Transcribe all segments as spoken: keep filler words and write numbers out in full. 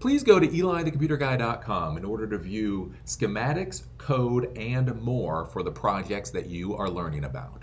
please go to Eli the Computer Guy dot com in order to view schematics, code, and more for the projects that you are learning about.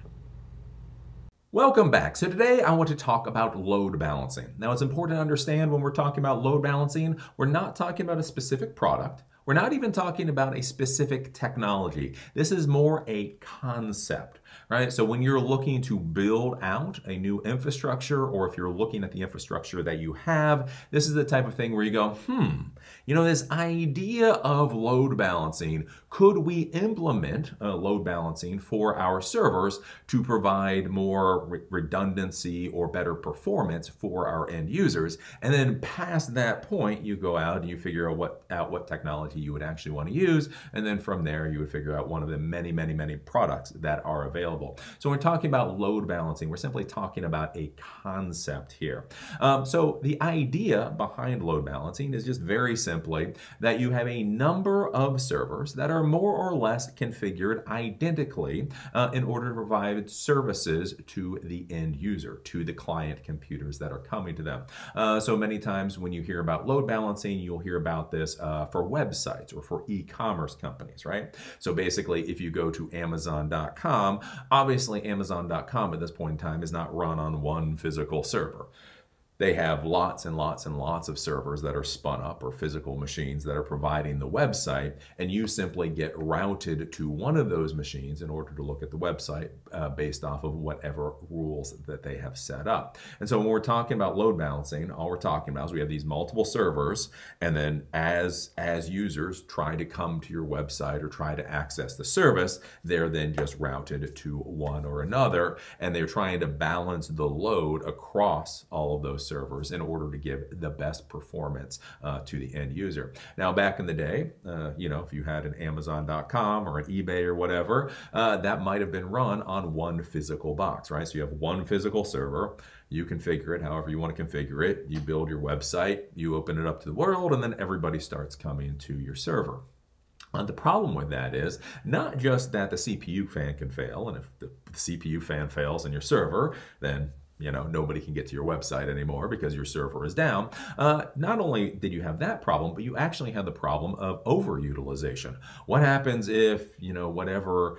Welcome back. So today I want to talk about load balancing. Now it's important to understand when we're talking about load balancing, we're not talking about a specific product. We're not even talking about a specific technology. This is more a concept, right? So when you're looking to build out a new infrastructure, or if you're looking at the infrastructure that you have, this is the type of thing where you go, hmm, you know, this idea of load balancing, could we implement uh, load balancing for our servers to provide more re- redundancy or better performance for our end users? And then past that point, you go out and you figure out what, out what technology you would actually want to use, and then from there you would figure out one of the many many many products that are available. So when we're talking about load balancing, we're simply talking about a concept here. Um, so the idea behind load balancing is just very simply that you have a number of servers that are more or less configured identically uh, in order to provide services to the end user, to the client computers that are coming to them. Uh, so many times when you hear about load balancing, you'll hear about this uh, for websites or for e-commerce companies, right? So basically, if you go to Amazon dot com, obviously Amazon dot com at this point in time is not run on one physical server. They have lots and lots and lots of servers that are spun up, or physical machines that are providing the website, and you simply get routed to one of those machines in order to look at the website uh, based off of whatever rules that they have set up. And so when we're talking about load balancing, all we're talking about is we have these multiple servers, and then as, as users try to come to your website or try to access the service, they're then just routed to one or another, and they're trying to balance the load across all of those servers in order to give the best performance uh, to the end user. Now, back in the day, uh, you know, if you had an Amazon dot com or an eBay or whatever, uh, that might have been run on one physical box, right? So you have one physical server. You configure it however you want to configure it. You build your website, you open it up to the world, and then everybody starts coming to your server. The problem with that is not just that the C P U fan can fail, and if the C P U fan fails in your server, then you know, nobody can get to your website anymore because your server is down. Uh, not only did you have that problem, but you actually had the problem of overutilization. What happens if, you know, whatever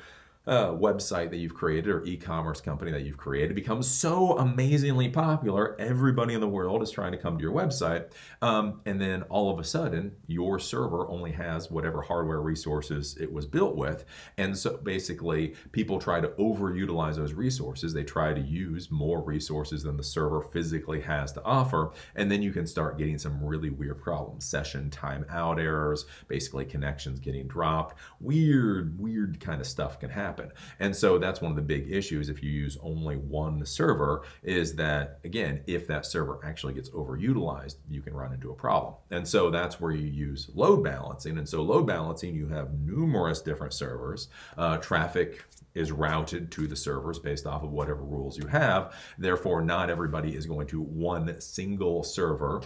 uh, website that you've created or e-commerce company that you've created becomes so amazingly popular, everybody in the world is trying to come to your website, um, and then all of a sudden, your server only has whatever hardware resources it was built with, and so basically, people try to overutilize those resources. They try to use more resources than the server physically has to offer, and then you can start getting some really weird problems. Session timeout errors, basically connections getting dropped, weird, weird kind of stuff can happen. And so that's one of the big issues if you use only one server, is that, again, if that server actually gets overutilized, you can run into a problem. And so that's where you use load balancing. And so load balancing, you have numerous different servers. Uh, traffic is routed to the servers based off of whatever rules you have. Therefore, not everybody is going to one single server.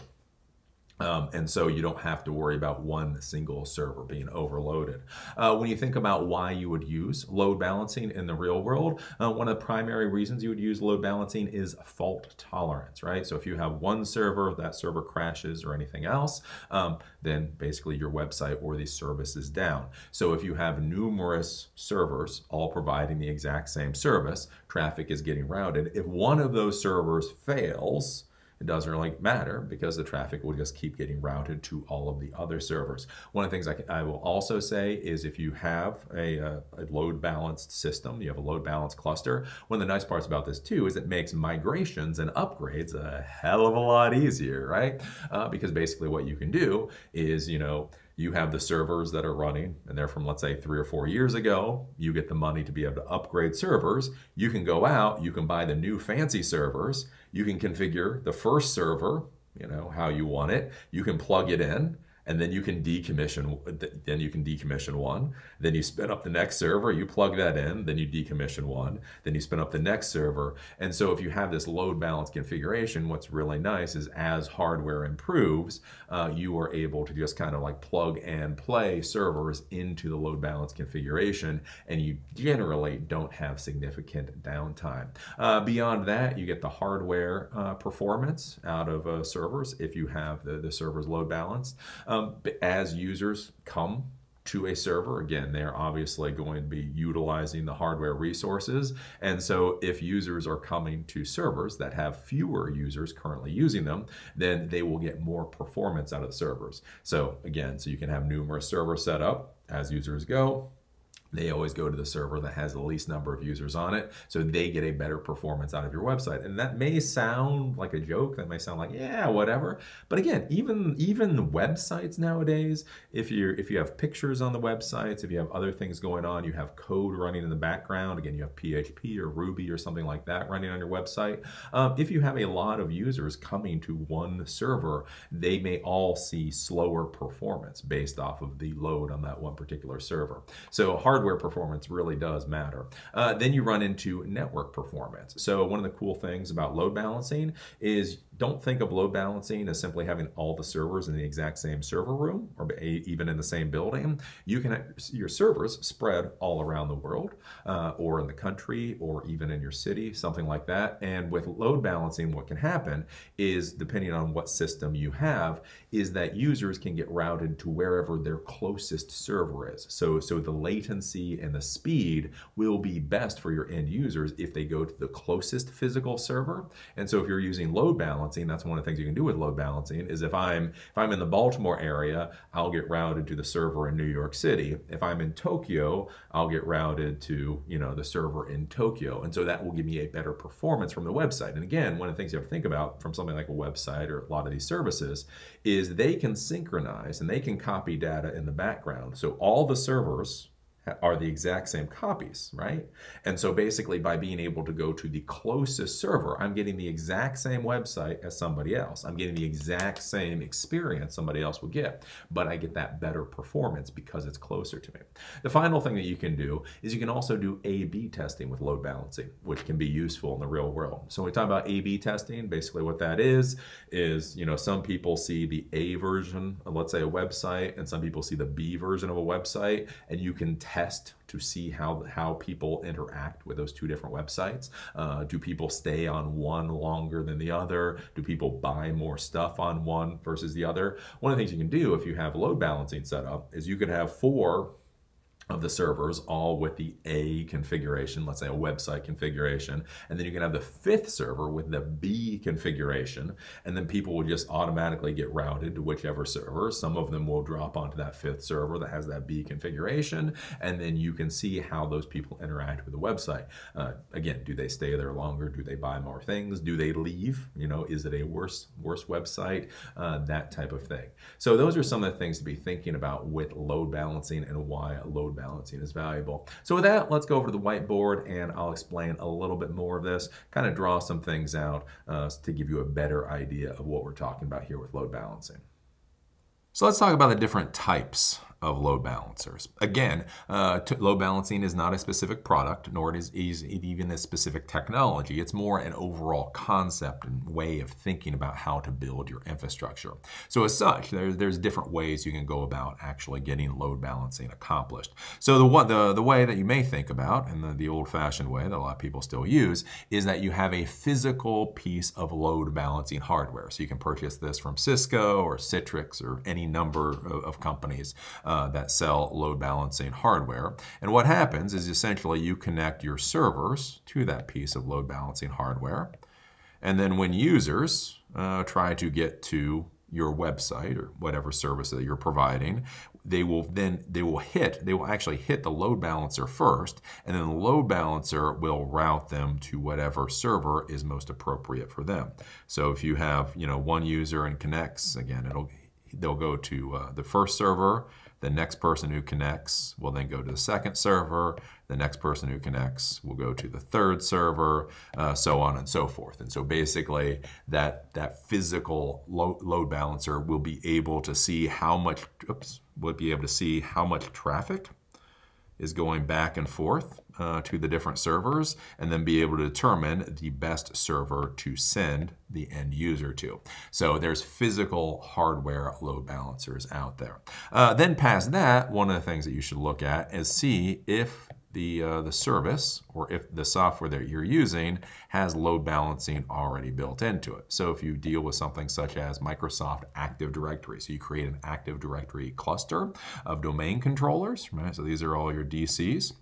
Um, and so you don't have to worry about one single server being overloaded. Uh, when you think about why you would use load balancing in the real world, uh, one of the primary reasons you would use load balancing is fault tolerance, right? So if you have one server, that server crashes or anything else, um, then basically your website or the service is down. So if you have numerous servers all providing the exact same service, traffic is getting routed. If one of those servers fails, it doesn't really matter because the traffic will just keep getting routed to all of the other servers. One of the things I, can, I will also say is if you have a, a, a load balanced system, you have a load balanced cluster, one of the nice parts about this too is it makes migrations and upgrades a hell of a lot easier, right? Uh, because basically what you can do is, you know, you have the servers that are running, and they're from, let's say, three or four years ago. You get the money to be able to upgrade servers. You can go out, you can buy the new fancy servers. You can configure the first server, you know, how you want it. You can plug it in. and then you can decommission, then you can decommission one, then you spin up the next server, you plug that in, then you decommission one, then you spin up the next server. And so if you have this load balance configuration, what's really nice is as hardware improves, uh, you are able to just kind of like plug and play servers into the load balance configuration, and you generally don't have significant downtime. Uh, beyond that, you get the hardware uh, performance out of uh, servers if you have the, the servers load balanced. Um, as users come to a server, again, they're obviously going to be utilizing the hardware resources. And so if users are coming to servers that have fewer users currently using them, then they will get more performance out of the servers. So again, so you can have numerous servers set up as users go. They always go to the server that has the least number of users on it, so they get a better performance out of your website. And that may sound like a joke, that may sound like, yeah, whatever. But again, even even websites nowadays, if you if you have pictures on the websites, if you have other things going on, you have code running in the background, again, you have P H P or Ruby or something like that running on your website. Um, if you have a lot of users coming to one server, they may all see slower performance based off of the load on that one particular server. So hardware Hardware performance really does matter. Uh, then you run into network performance. So one of the cool things about load balancing is don't think of load balancing as simply having all the servers in the exact same server room or even in the same building. You can have your servers spread all around the world uh, or in the country or even in your city, something like that. And with load balancing, what can happen is, depending on what system you have, is that users can get routed to wherever their closest server is. So, so the latency and the speed will be best for your end users if they go to the closest physical server. And so if you're using load balancing, that's one of the things you can do with load balancing is if I'm if I'm in the Baltimore area, I'll get routed to the server in New York City. If I'm in Tokyo, I'll get routed to, you know, the server in Tokyo. And so that will give me a better performance from the website. And again, one of the things you have to think about from something like a website or a lot of these services is they can synchronize and they can copy data in the background. So all the servers are the exact same copies, right? And so basically by being able to go to the closest server, I'm getting the exact same website as somebody else. I'm getting the exact same experience somebody else will get, but I get that better performance because it's closer to me. The final thing that you can do is you can also do A B testing with load balancing, which can be useful in the real world. So when we talk about A B testing, basically what that is, is, you know, some people see the A version of, let's say, a website, and some people see the B version of a website, and you can test test to see how, how people interact with those two different websites. Uh, do people stay on one longer than the other? Do people buy more stuff on one versus the other? One of the things you can do if you have load balancing set up is you could have four of the servers all with the A configuration, let's say a website configuration, and then you can have the fifth server with the B configuration, and then people will just automatically get routed to whichever server. Some of them will drop onto that fifth server that has that B configuration, and then you can see how those people interact with the website. Uh, again, do they stay there longer? Do they buy more things? Do they leave? You know, is it a worse, worse website? Uh, that type of thing. So those are some of the things to be thinking about with load balancing and why load balancing balancing is valuable. So with that, let's go over to the whiteboard and I'll explain a little bit more of this, kind of draw some things out uh, to give you a better idea of what we're talking about here with load balancing. So let's talk about the different types of load balancers. Again, uh, load balancing is not a specific product, nor is it even a specific technology. It's more an overall concept and way of thinking about how to build your infrastructure. So as such, there, there's different ways you can go about actually getting load balancing accomplished. So the, the, the way that you may think about, and the, the old-fashioned way that a lot of people still use, is that you have a physical piece of load balancing hardware. So you can purchase this from Cisco or Citrix or any number of, of companies Uh, that sell load balancing hardware. And what happens is essentially you connect your servers to that piece of load balancing hardware. And then when users uh, try to get to your website or whatever service that you're providing, they will then they will hit they will actually hit the load balancer first, and then the load balancer will route them to whatever server is most appropriate for them. So if you have, you know, one user and connects, again, it'll they'll go to uh, the first server. The next person who connects will then go to the second server. The next person who connects will go to the third server, uh, so on and so forth. And so basically that, that physical lo load balancer will be able to see how much, oops, will be able to see how much traffic is going back and forth uh, to the different servers, and then be able to determine the best server to send the end user to. So there's physical hardware load balancers out there. Uh, then past that, one of the things that you should look at is see if the, uh, the service or if the software that you're using has load balancing already built into it. So if you deal with something such as Microsoft Active Directory, so you create an Active Directory cluster of domain controllers, right? So these are all your D Cs.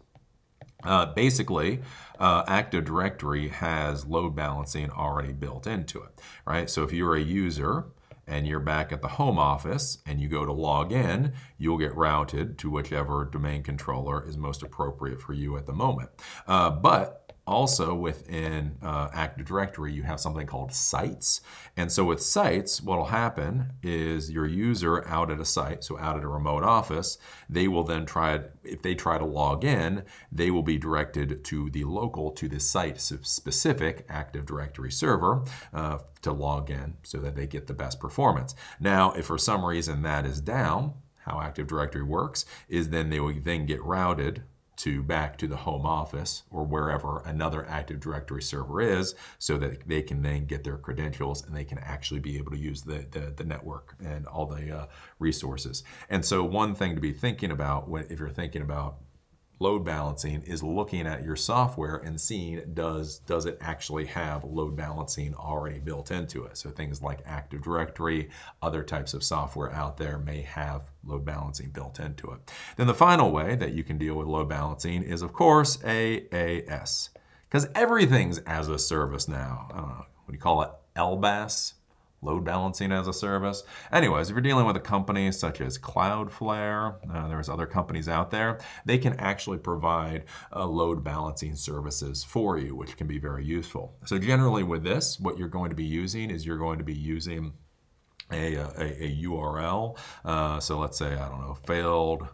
Uh, basically, uh, Active Directory has load balancing already built into it, right? So if you're a user and you're back at the home office and you go to log in, you'll get routed to whichever domain controller is most appropriate for you at the moment. Uh, but also within uh, Active Directory, you have something called sites. And so with sites, what'll happen is your user out at a site, so out at a remote office, they will then try, if they try to log in, they will be directed to the local, to the site-specific Active Directory server uh, to log in so that they get the best performance. Now, if for some reason that is down, how Active Directory works is then they will then get routed to back to the home office or wherever another Active Directory server is, so that they can then get their credentials and they can actually be able to use the, the, the network and all the uh, resources. And so one thing to be thinking about when, if you're thinking about load balancing, is looking at your software and seeing does, does it actually have load balancing already built into it. So things like Active Directory, other types of software out there may have load balancing built into it. Then the final way that you can deal with load balancing is, of course, A A S. Because everything's as a service now. I don't know, what do you call it? L B A S? Load balancing as a service. Anyways, if you're dealing with a company such as Cloudflare, uh, there's other companies out there, they can actually provide uh, load balancing services for you, which can be very useful. So generally with this, what you're going to be using is you're going to be using a, a, a U R L. Uh, so let's say, I don't know, failed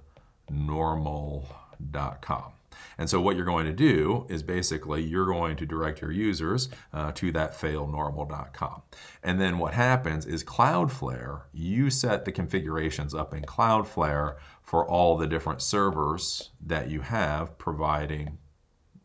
normal dot com. And so what you're going to do is basically you're going to direct your users uh, to that fail normal dot com. And then what happens is Cloudflare, you set the configurations up in Cloudflare for all the different servers that you have providing,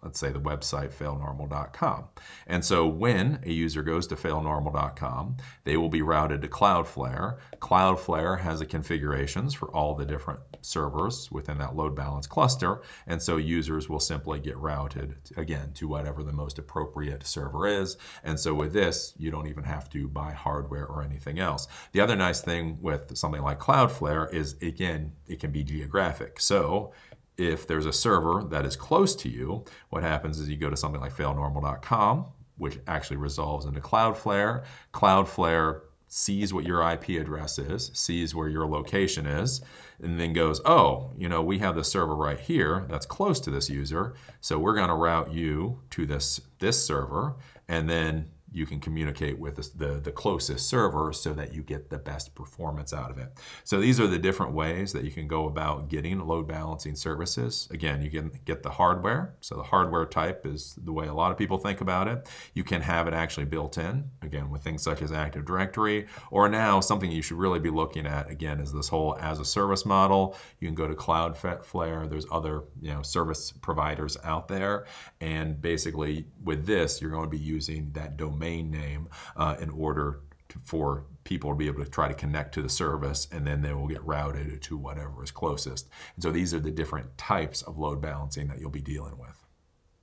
let's say, the website fail normal dot com. And so when a user goes to fail normal dot com, they will be routed to Cloudflare. Cloudflare has the configurations for all the different servers within that load balance cluster. And so users will simply get routed, again, to whatever the most appropriate server is. And so with this, you don't even have to buy hardware or anything else. The other nice thing with something like Cloudflare is, again, it can be geographic. So if there's a server that is close to you, what happens is you go to something like fail normal dot com, which actually resolves into Cloudflare. Cloudflare sees what your I P address is, sees where your location is, and then goes, oh, you know, we have this server right here that's close to this user, so we're gonna route you to this, this server, and then you can communicate with the, the closest server so that you get the best performance out of it. So these are the different ways that you can go about getting load balancing services. Again, you can get the hardware. So the hardware type is the way a lot of people think about it. You can have it actually built in, again, with things such as Active Directory, or now something you should really be looking at, again, is this whole as a service model. You can go to Cloudflare. There's other, you know, service providers out there. And basically with this, you're going to be using that domain domain name uh, in order to, for people to be able to try to connect to the service, and then they will get routed to whatever is closest. And so these are the different types of load balancing that you'll be dealing with.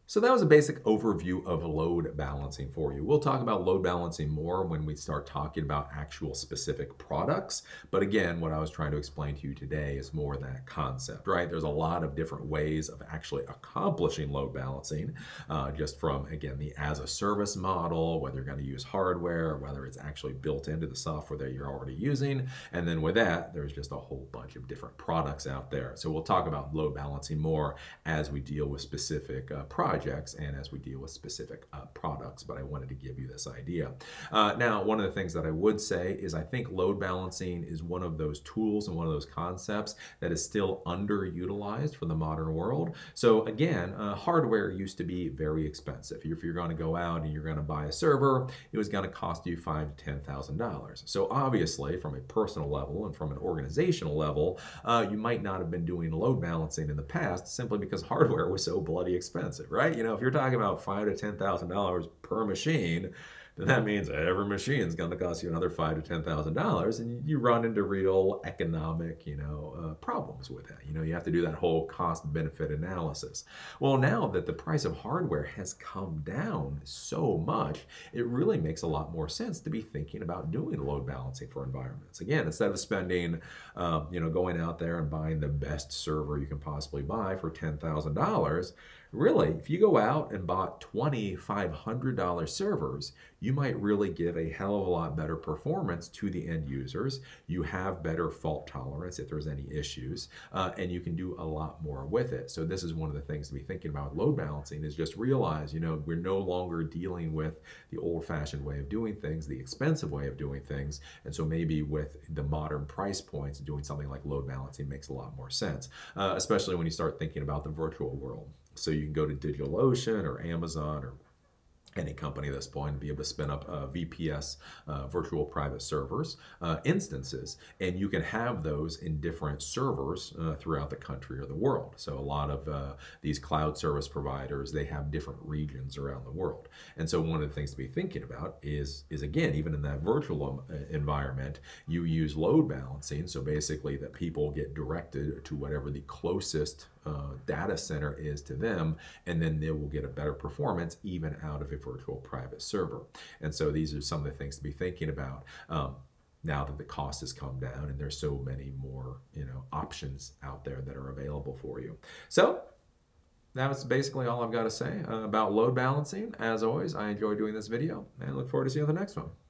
So that was a basic overview of load balancing for you. We'll talk about load balancing more when we start talking about actual specific products. But again, what I was trying to explain to you today is more that concept, right? There's a lot of different ways of actually accomplishing load balancing, uh, just from, again, the as a service model, whether you're going to use hardware, whether it's actually built into the software that you're already using. And then with that, there's just a whole bunch of different products out there. So we'll talk about load balancing more as we deal with specific uh, products projects and as we deal with specific uh, products, but I wanted to give you this idea. Uh, now, one of the things that I would say is I think load balancing is one of those tools and one of those concepts that is still underutilized for the modern world. So again, uh, hardware used to be very expensive. If you're going to go out and you're going to buy a server, it was going to cost you five to ten thousand dollars. So obviously, from a personal level and from an organizational level, uh, you might not have been doing load balancing in the past simply because hardware was so bloody expensive, right? You know, if you're talking about five to ten thousand dollars per machine, then that means every machine is going to cost you another five to ten thousand dollars, and you run into real economic, you know, uh, problems with that. You know, you have to do that whole cost-benefit analysis. Well, now that the price of hardware has come down so much, it really makes a lot more sense to be thinking about doing load balancing for environments. Again, instead of spending, uh, you know, going out there and buying the best server you can possibly buy for ten thousand dollars. Really, if you go out and bought twenty five hundred dollar servers, you might really give a hell of a lot better performance to the end users. You have better fault tolerance if there's any issues, uh, and you can do a lot more with it. So this is one of the things to be thinking about with load balancing is just realize, you know, we're no longer dealing with the old-fashioned way of doing things, the expensive way of doing things, and so maybe with the modern price points, doing something like load balancing makes a lot more sense, uh, especially when you start thinking about the virtual world. So you can go to DigitalOcean or Amazon or any company at this point and be able to spin up uh, V P S, uh, virtual private servers, uh, instances, and you can have those in different servers uh, throughout the country or the world. So a lot of uh, these cloud service providers, they have different regions around the world. And so one of the things to be thinking about is, is again, even in that virtual environment, you use load balancing. So basically that people get directed to whatever the closest Uh, data center is to them, and then they will get a better performance even out of a virtual private server. And so these are some of the things to be thinking about um, now that the cost has come down and there's so many more, you know, options out there that are available for you. So that's basically all I've got to say uh, about load balancing. As always, I enjoy doing this video and I look forward to seeing you on the next one.